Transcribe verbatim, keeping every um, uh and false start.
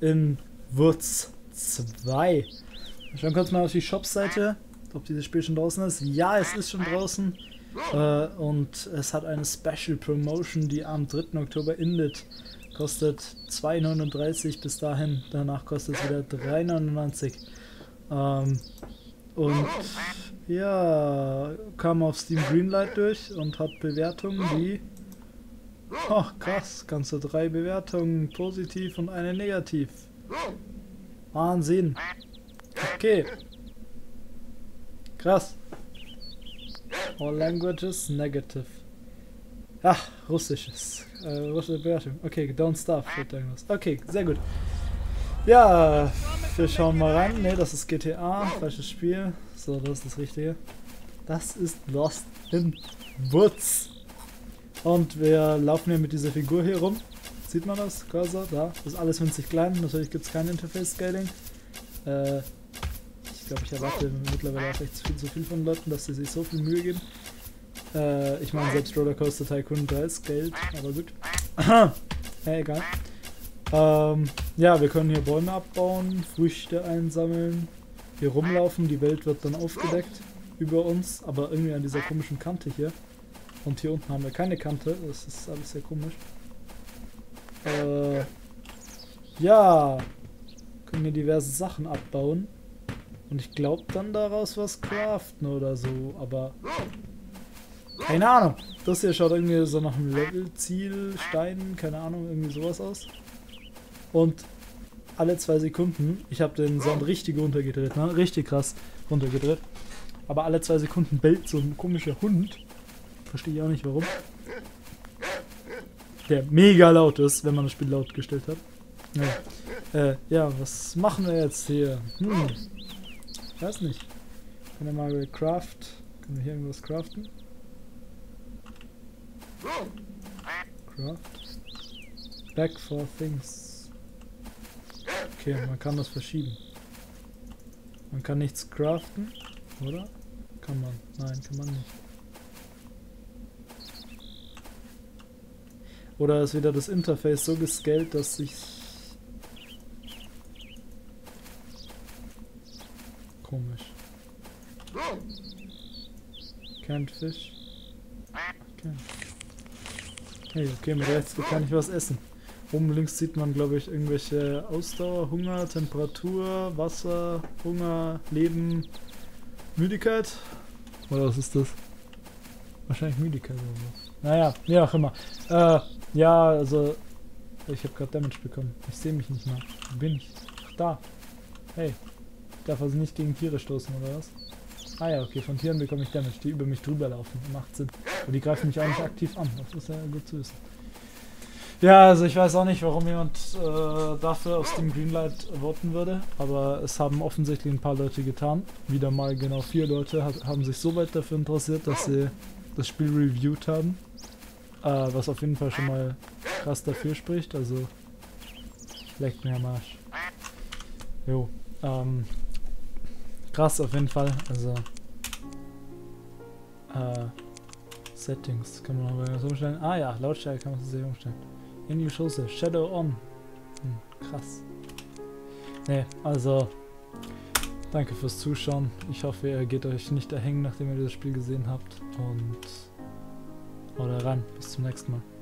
in Woods zwei. Wir schauen kurz mal auf die Shop-Seite, ob dieses Spiel schon draußen ist. Ja, es ist schon draußen. Äh, und es hat eine Special Promotion, die am dritten Oktober endet. Kostet zwei neununddreißig bis dahin, danach kostet es wieder drei neunundneunzig. Ähm, und ja, kam auf Steam Greenlight durch und hat Bewertungen wie... Ach krass, ganze drei Bewertungen, positiv und eine negativ. Wahnsinn. Okay. Krass. All languages negative. Ach, russisches. Äh, russische Bewertung. Okay, don't starve. Okay, sehr gut. Ja, wir schauen mal rein. Ne, das ist G T A, falsches Spiel. So, das ist das Richtige. Das ist Lost in Woods. Und wir laufen hier mit dieser Figur hier rum. Sieht man das? Cursor, da. Das ist alles winzig klein. Natürlich gibt es kein Interface-Scaling. Äh, ich glaube, ich erwarte mittlerweile auch echt zu viel, zu viel von Leuten, dass sie sich so viel Mühe geben. Äh, ich meine, selbst Rollercoaster Tycoon drei scaled, aber gut. Ja, egal. Ähm, ja, wir können hier Bäume abbauen, Früchte einsammeln, hier rumlaufen. Die Welt wird dann aufgedeckt über uns, aber irgendwie an dieser komischen Kante hier. Und hier unten haben wir keine Kante, das ist alles sehr komisch. Äh, ja, können wir diverse Sachen abbauen. Und ich glaube dann daraus was craften oder so, aber... Keine Ahnung, das hier schaut irgendwie so nach einem Level, Ziel, Stein, keine Ahnung, irgendwie sowas aus. Und alle zwei Sekunden, ich habe den Sound richtig runtergedreht, ne? Richtig krass runtergedreht. Aber alle zwei Sekunden bellt so ein komischer Hund. Verstehe ich auch nicht warum. Der mega laut ist, wenn man das Spiel laut gestellt hat. Ja, äh, ja was machen wir jetzt hier? Hm. Ich weiß nicht. Können wir mal craft. Können wir hier irgendwas craften? Craft. Back for things. Okay, man kann das verschieben. Man kann nichts craften, oder? Kann man. Nein, kann man nicht. Oder ist wieder das Interface so gescaled, dass ich... Komisch. Can't fish. Okay. Hey, okay, mit rechts kann ich was essen. Oben links sieht man, glaube ich, irgendwelche Ausdauer, Hunger, Temperatur, Wasser, Hunger, Leben, Müdigkeit. Oder was ist das? Wahrscheinlich Müdigkeit oder so. Naja, wie auch immer. Äh... Ja, also ich habe gerade Damage bekommen. Ich sehe mich nicht mehr. Wo bin ich? Ach, da. Hey, ich darf also nicht gegen Tiere stoßen oder was? Ah ja, okay, von Tieren bekomme ich Damage, die über mich drüber laufen. Macht Sinn. Und die greifen mich auch nicht aktiv an. Das ist ja gut zu wissen. Ja, also ich weiß auch nicht, warum jemand äh, dafür auf Steam Greenlight voten würde, aber es haben offensichtlich ein paar Leute getan. Wieder mal genau vier Leute hat, haben sich so weit dafür interessiert, dass sie das Spiel reviewed haben. Uh, was auf jeden Fall schon mal krass dafür spricht, also leckt mir am Arsch. Jo, ähm, krass auf jeden Fall, also äh, Settings kann man noch was umstellen. Ah ja, Lautstärke kann man sich umstellen. English Hose, Shadow on. Hm, krass. Ne, also danke fürs Zuschauen. Ich hoffe, ihr geht euch nicht erhängen, nachdem ihr das Spiel gesehen habt, und haut rein, bis zum nächsten Mal.